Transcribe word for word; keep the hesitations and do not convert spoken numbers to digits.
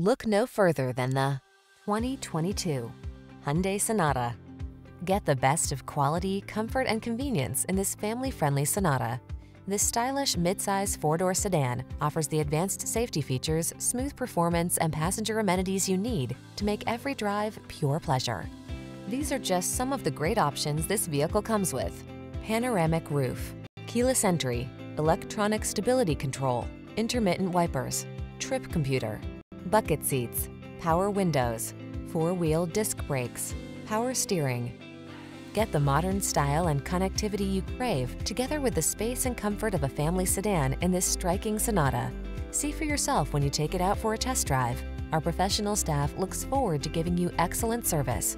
Look no further than the twenty twenty-two Hyundai Sonata. Get the best of quality, comfort, and convenience in this family-friendly Sonata. This stylish midsize four-door sedan offers the advanced safety features, smooth performance, and passenger amenities you need to make every drive pure pleasure. These are just some of the great options this vehicle comes with: panoramic roof, keyless entry, electronic stability control, intermittent wipers, trip computer, bucket seats, power windows, four-wheel disc brakes, power steering. Get the modern style and connectivity you crave together with the space and comfort of a family sedan in this striking Sonata. See for yourself when you take it out for a test drive. Our professional staff looks forward to giving you excellent service.